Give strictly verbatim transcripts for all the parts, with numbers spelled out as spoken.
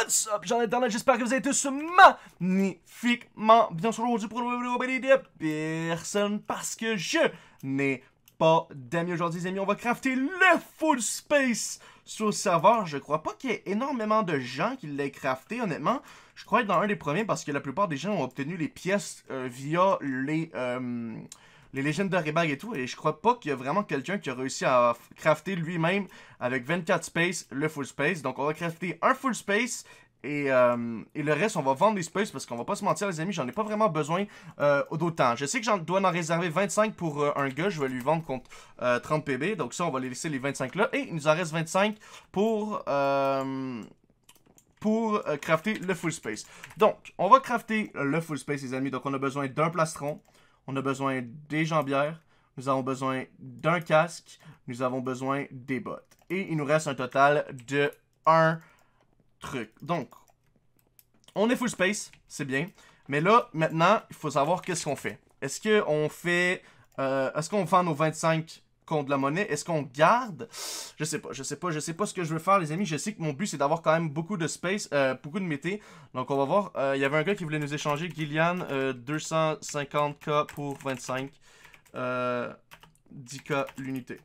What's up, Jean Internet, j'espère que vous allez tous magnifiquement bien sur aujourd'hui pour une nouvelle vidéo de personne parce que je n'ai pas d'amis aujourd'hui, les amis. On va crafter le full space sur le serveur. Je crois pas qu'il y ait énormément de gens qui l'aient crafté, honnêtement. Je crois être dans un des premiers parce que la plupart des gens ont obtenu les pièces euh, via les... Euh, les légendes de Rebag et tout, et je crois pas qu'il y a vraiment quelqu'un qui a réussi à crafter lui-même avec vingt-quatre space le full space. Donc on va crafter un full space et, euh, et le reste on va vendre des spaces parce qu'on va pas se mentir les amis, j'en ai pas vraiment besoin euh, d'autant. Je sais que j'en dois en réserver vingt-cinq pour euh, un gars, je vais lui vendre contre euh, trente P B, donc ça on va les laisser les vingt-cinq là, et il nous en reste vingt-cinq pour... Euh, pour euh, crafter le full space. Donc on va crafter le full space les amis, donc on a besoin d'un plastron. On a besoin des jambières, nous avons besoin d'un casque, nous avons besoin des bottes. Et il nous reste un total de un truc. Donc, on est full space, c'est bien. Mais là, maintenant, il faut savoir qu'est-ce qu'on fait. Est-ce qu'on fait... Euh, est-ce qu'on vend nos vingt-cinq contre de la monnaie? Est-ce qu'on garde? Je sais pas, je sais pas, je sais pas ce que je veux faire les amis. Je sais que mon but c'est d'avoir quand même beaucoup de space, euh, beaucoup de mété. Donc on va voir, il euh, y avait un gars qui voulait nous échanger, Gillian, euh, deux cent cinquante K pour vingt-cinq, euh, dix K l'unité.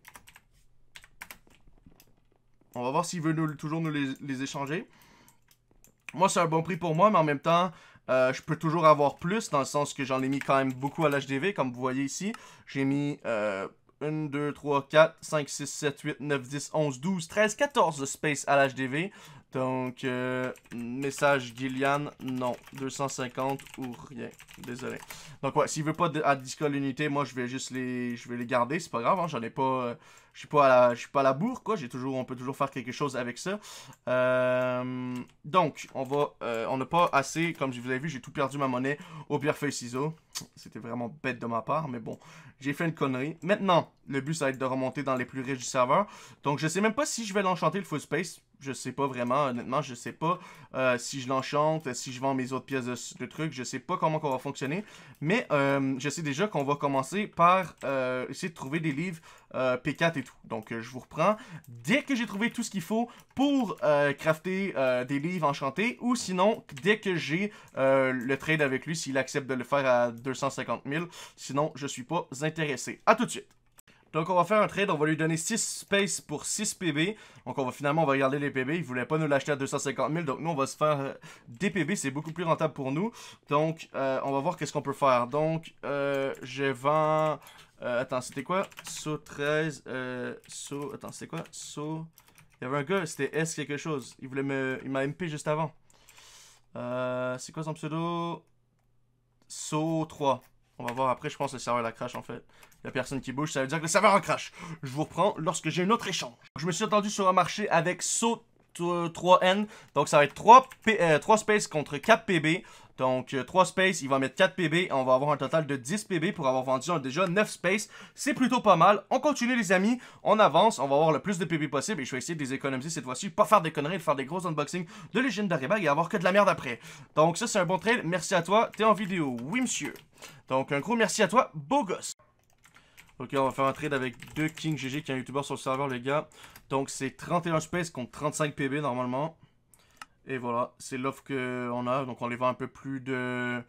On va voir s'il veut nous, toujours nous les, les échanger. Moi c'est un bon prix pour moi, mais en même temps... Euh, je peux toujours avoir plus, dans le sens que j'en ai mis quand même beaucoup à l'H D V, comme vous voyez ici. J'ai mis euh, un, deux, trois, quatre, cinq, six, sept, huit, neuf, dix, onze, douze, treize, quatorze de space à l'H D V. Donc, euh, message Gillian, non, deux cent cinquante ou rien, désolé. Donc ouais, s'il veut pas de, à dix K l'unité, moi je vais juste les je vais les garder, c'est pas grave, hein, j'en ai pas... Euh, je suis pas, pas à la bourre, quoi, j'ai toujours, on peut toujours faire quelque chose avec ça. Euh, donc, on va, euh, on n'a pas assez, comme vous avez vu, j'ai tout perdu ma monnaie au pierre feuille ciseaux. C'était vraiment bête de ma part, mais bon, j'ai fait une connerie. Maintenant, le but, ça va être de remonter dans les plus riches du serveur. Donc, je sais même pas si je vais l'enchanter le full space. Je sais pas vraiment, honnêtement, je sais pas euh, si je l'enchante, si je vends mes autres pièces de, de trucs, je sais pas comment qu'on va fonctionner. Mais euh, je sais déjà qu'on va commencer par euh, essayer de trouver des livres euh, P quatre et tout. Donc euh, je vous reprends dès que j'ai trouvé tout ce qu'il faut pour euh, crafter euh, des livres enchantés. Ou sinon, dès que j'ai euh, le trade avec lui, s'il accepte de le faire à deux cent cinquante mille. Sinon, je suis pas intéressé. A tout de suite! Donc on va faire un trade, on va lui donner six space pour six P B. Donc on va finalement, on va regarder les P B. Il voulait pas nous l'acheter à deux cent cinquante mille. Donc nous, on va se faire euh, des P B. C'est beaucoup plus rentable pour nous. Donc euh, on va voir qu'est-ce qu'on peut faire. Donc euh, je vends... Euh, attends, c'était quoi? Saut treize... Euh, saut... Attends, c'était quoi? Saut... Il y avait un gars, c'était S quelque chose. Il voulait me... Il m'a M P juste avant. Euh, c'est quoi son pseudo? Saut trois. On va voir après, je pense que le serveur la crash en fait. Il n'y a personne qui bouge, ça veut dire que le serveur en crash. Je vous reprends lorsque j'ai un autre échange. Je me suis attendu sur un marché avec saut trois N. Donc ça va être trois, P euh, trois spaces contre quatre P B. Donc euh, trois spaces, il va mettre quatre P B. Et on va avoir un total de dix P B pour avoir vendu un, déjà neuf spaces. C'est plutôt pas mal. On continue les amis, on avance. On va avoir le plus de P B possible. Et je vais essayer de les économiser cette fois-ci. Pas faire des conneries, de faire des gros unboxings de légendes de Rebag et avoir que de la merde après. Donc ça c'est un bon trade. Merci à toi, t'es en vidéo. Oui monsieur. Donc un gros merci à toi, beau gosse. Ok, on va faire un trade avec deux King G G qui est un youtubeur sur le serveur les gars. Donc c'est trente et un space contre trente-cinq P B normalement. Et voilà, c'est l'offre qu'on a. Donc on les vend un peu plus de...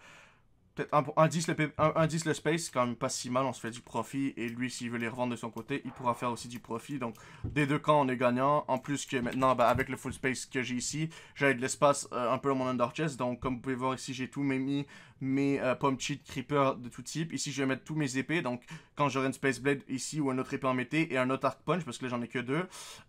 Peut-être un dix le, le space, c'est quand même pas si mal, on se fait du profit. Et lui, s'il veut les revendre de son côté, il pourra faire aussi du profit. Donc, des deux camps, on est gagnant. En plus que maintenant, bah, avec le full space que j'ai ici, j'ai de l'espace euh, un peu dans mon under chest. Donc, comme vous pouvez voir ici, j'ai tout mis mes euh, pommes cheat, creeper de tout type. Ici, je vais mettre tous mes épées. Donc, quand j'aurai une space blade ici ou un autre épée en mété et un autre arc punch, parce que là, j'en ai que deux.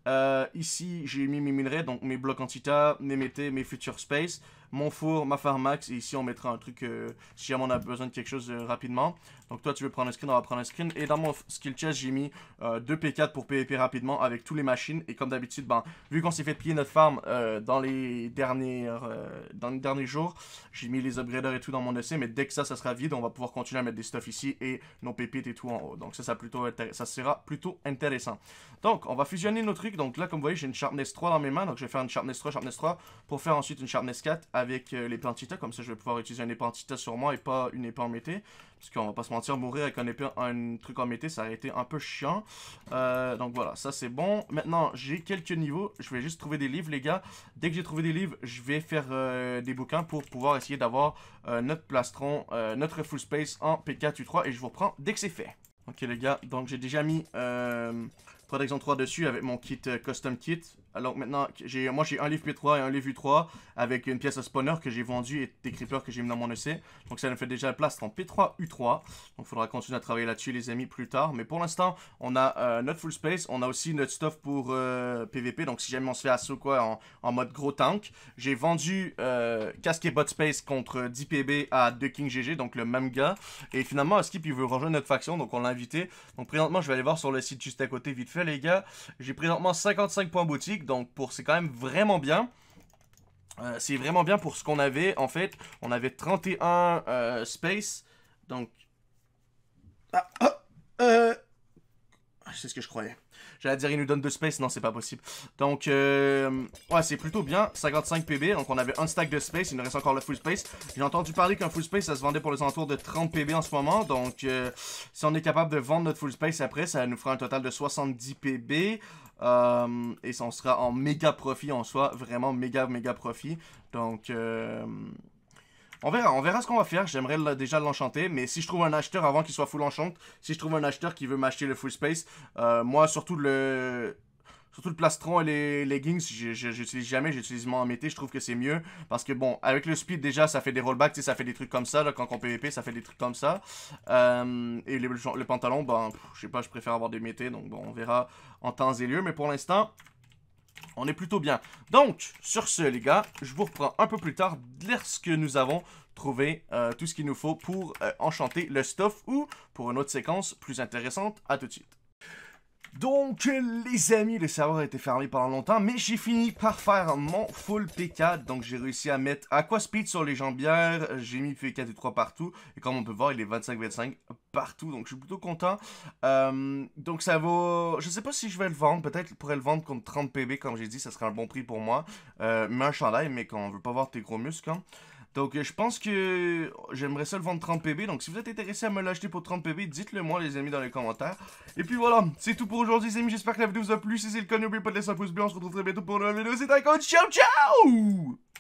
Euh, ici, j'ai mis mes minerais, donc mes blocs antita, mes mété, mes futures space. Mon four, ma farmax, et ici on mettra un truc euh, si jamais on a besoin de quelque chose euh, rapidement. Donc toi tu veux prendre un screen, on va prendre un screen. Et dans mon skill chest j'ai mis euh, deux P quatre pour P V P rapidement avec tous les machines. Et comme d'habitude, ben, vu qu'on s'est fait piller notre farm euh, dans, les derniers, euh, dans les derniers jours, j'ai mis les upgraders et tout dans mon E C. Mais dès que ça, ça sera vide, on va pouvoir continuer à mettre des stuff ici et nos pépites et tout en haut. Donc ça, ça, plutôt ça sera plutôt intéressant. Donc on va fusionner nos trucs. Donc là comme vous voyez j'ai une sharpness trois dans mes mains. Donc je vais faire une sharpness trois, sharpness trois pour faire ensuite une sharpness quatre. Avec euh, les plantitas, comme ça je vais pouvoir utiliser une épée antita sur moi et pas une épée en mété. Parce qu'on va pas se mentir, mourir avec un, épée, un truc en mété, ça aurait été un peu chiant. Euh, donc voilà, ça c'est bon. Maintenant, j'ai quelques niveaux. Je vais juste trouver des livres, les gars. Dès que j'ai trouvé des livres, je vais faire euh, des bouquins pour pouvoir essayer d'avoir euh, notre plastron, euh, notre full space en P quatre U trois. Et je vous reprends dès que c'est fait. Ok les gars, donc j'ai déjà mis euh, Protection trois dessus avec mon kit euh, custom kit. Alors maintenant, moi j'ai un livre P trois et un livre U trois avec une pièce à spawner que j'ai vendue et des creepers que j'ai mis dans mon E C. Donc ça nous fait déjà la place en P trois U trois. Donc il faudra continuer à travailler là-dessus les amis plus tard. Mais pour l'instant, on a euh, notre full space, on a aussi notre stuff pour euh, P V P. Donc si jamais on se fait assaut quoi en, en mode gros tank. J'ai vendu euh, casque et bot space contre dix P B à deux King G G, donc le même gars. Et finalement, Skip il veut rejoindre notre faction, donc on l'a invité. Donc présentement, je vais aller voir sur le site juste à côté vite fait les gars. J'ai présentement cinquante-cinq points boutique. Donc pour c'est quand même vraiment bien. Euh, c'est vraiment bien pour ce qu'on avait. En fait, on avait trente et un euh, space. Donc... Ah, ah, euh... c'est ce que je croyais. J'allais dire il nous donne deux space, non c'est pas possible. Donc euh, ouais c'est plutôt bien, cinquante-cinq P B, donc on avait un stack de space, il nous reste encore le full space. J'ai entendu parler qu'un full space ça se vendait pour les alentours de trente P B en ce moment. Donc euh, si on est capable de vendre notre full space après, ça nous fera un total de soixante-dix P B. euh, Et ça on sera en méga profit en soi, vraiment méga méga profit. Donc euh... On verra, on verra ce qu'on va faire, j'aimerais déjà l'enchanter, mais si je trouve un acheteur avant qu'il soit full enchant, si je trouve un acheteur qui veut m'acheter le full space, euh, moi surtout le surtout le plastron et les leggings, j'utilise jamais, j'utilise moins en mété, je trouve que c'est mieux, parce que bon, avec le speed déjà ça fait des rollbacks, ça fait des trucs comme ça, là, quand on P V P ça fait des trucs comme ça, euh, et les, le pantalon, ben, je sais pas, je préfère avoir des métés, donc bon, on verra en temps et lieu, mais pour l'instant... On est plutôt bien. Donc, sur ce, les gars, je vous reprends un peu plus tard lorsque nous avons trouvé euh, tout ce qu'il nous faut pour euh, enchanter le stuff ou pour une autre séquence plus intéressante. À tout de suite. Donc, les amis, le serveur a été fermé pendant longtemps, mais j'ai fini par faire mon full P quatre. Donc, j'ai réussi à mettre Aqua Speed sur les jambières, j'ai mis P quatre et trois partout. Et comme on peut voir, il est vingt-cinq vingt-cinq partout, donc je suis plutôt content. Euh, donc, ça vaut... Je sais pas si je vais le vendre, peut-être je pourrais le vendre contre trente P B, comme j'ai dit, ça serait un bon prix pour moi. Euh, mais un chandail, mais quand on veut pas voir tes gros muscles, hein. Donc je pense que j'aimerais ça le vendre trente P B, donc si vous êtes intéressé à me l'acheter pour trente P B, dites-le moi les amis dans les commentaires. Et puis voilà, c'est tout pour aujourd'hui les amis, j'espère que la vidéo vous a plu, si c'est le cas n'oubliez pas de laisser un pouce bleu, on se retrouve très bientôt pour une nouvelle vidéo, c'est IconZQc, ciao ciao!